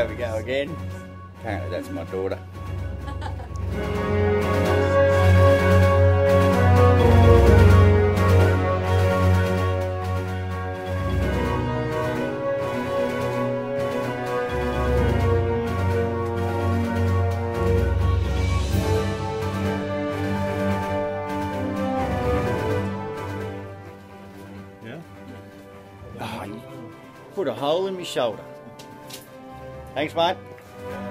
There we go again. Apparently that's my daughter. Oh, you put a hole in my shoulder. Thanks, mate.